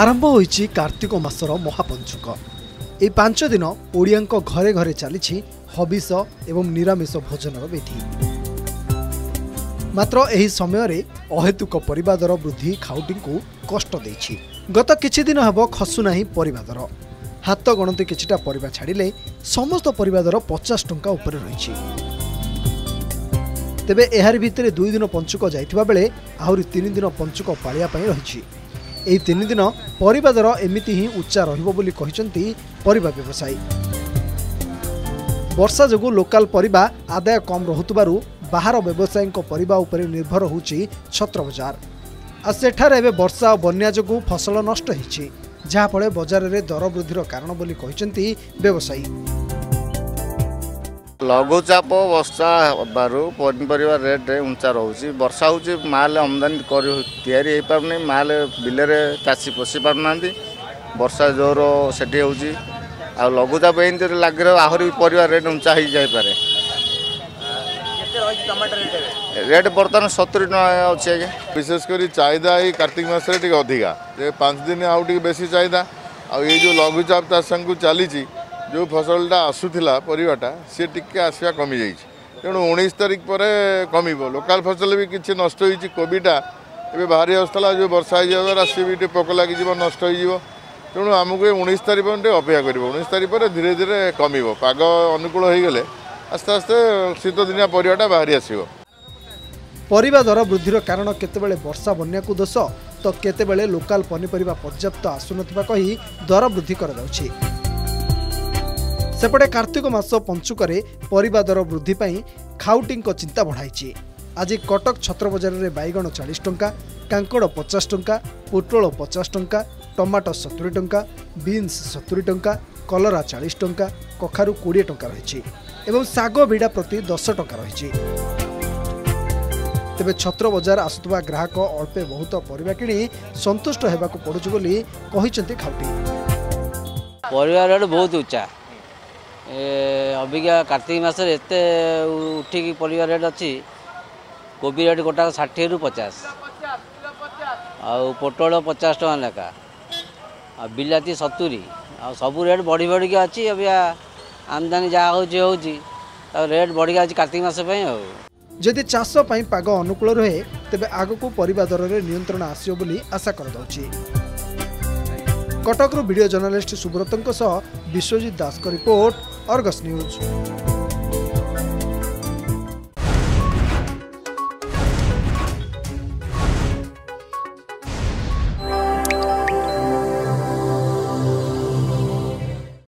आरंभ होइछि कार्तिक मासर महापंचुक। ए 5 दिन ओडियां घरे घरे चली हबिष एवं निरामिष भोजनर विधि। मात्र एही समय अहेतुक परिवादर वृद्धि खाउटी को कष्ट देछि। गत किछि दिन हबो खसुनाही परिवादर। हाथ गणति किछिटा परिवा छाड़िले समस्त परिवादर 50 टंका ऊपर रहिछि। तेबे एहार भितरे 2 दिन पंचुक जाइतबा बेले आहुरी 3 दिन पंचुक पाळिया पई रहिछि। एही 3 दिन परिवा दर एमिति ही उच्चा रहिबो बोली कहिसंती परिवा व्यवसायी। वर्षा जगु लोकल परिवा आदाय कम रहुतबारु बाहर व्यवसायी को परिवा उपरे निर्भर होउछि छत्र बाजार। आ सेठार एबे वर्षा बन्या जगु फसल नष्ट हिछि, जहा फळे बाजार रे दर वृद्धिर कारण बोली कहिसंती व्यवसायी। लघुचाप वर्षा हबारू पनीपरिया रेट उंचा रोचे। वर्षा होची माल आमदानी तैयारी पारना, माल बिलर चाषी पशि पारना, वर्षा जोर से होची। आ लघुचाप एमती लगे आहरी पर रेट उंचा हो जापे। रेट बर्तमान 70 टका अच्छे। आज विशेषकर चाहिदा ये कार्तिक मास अधिका 5 दिन आउट बेसी चाहिदा। आ जो लघुचाप चाषी चली जो फसलटा आसूला परिवाटा सी टिके आसवा कमी जाए। तेणु 19 तारिख पर कमिबो। लोकल फसल भी किसी नष्ट होइछि। कोबीटा ए बाहरी आसला जो वर्षा हो द्वारा सी भी पोक लग नष्ट हो। तेणु आमको 19 तारिख पर अपेक्षा कर। 19 तारिख पर धीरे धीरे कमिबो। पाग अनुकूल होगले आस्ते आस्ते शीत दिनिया परिवाटा बाहरी आसिबो। परिवा दर वृद्धिर कारण केतेबेले वर्षा बन्या को दोष तो केतेबेले लोकल पनीपरिया पर्याप्त आसुनथिबा कही दर वृद्धि कर जाउछि। सेपटे कार्तिक मास पंचुक परिवा दर वृद्धि पाई खाउटी चिंता बढ़ाई। आज कटक छत्र बाजार में बैगण 40 टंका, कांकड़ 50 टंका, पोटल 50 टंका, टमाटो 70 टंका, बीन्स 70 टंका, कलरा 40 टंका, कखारू 20 टंका रही एवं साग भिड़ा प्रति 10 टंका रही। तेबे छत्र बाजार आसुवा ग्राहक अल्पे बहुत परिवा किणी संतुष्ट होगाकू पड़ू बोली कहते खाउटी। परिवा रेट बहुत उच्चा अबिका कार्तिक मास उठिकी परिवार रेट अच्छी। कोबी रेट गोटा 60 रु 50, आउ पोटल 50 टका लेखा, आ बिलाती 70, आ सबू रेट बढ़ी बढ़ी अच्छी। अबिया आमदानी जहाँ हो रेट बढ़ी आज कार्तिक मास। जदि चाष पाग अनुकूल रहे तेबे आग को परिवा दर रे नियंत्रण आसियो बोली आशा कर दउछि। कटकरू वीडियो जर्नलिस्ट सुब्रतंक सह विश्वजीत दास का रिपोर्ट, आर्गस न्यूज।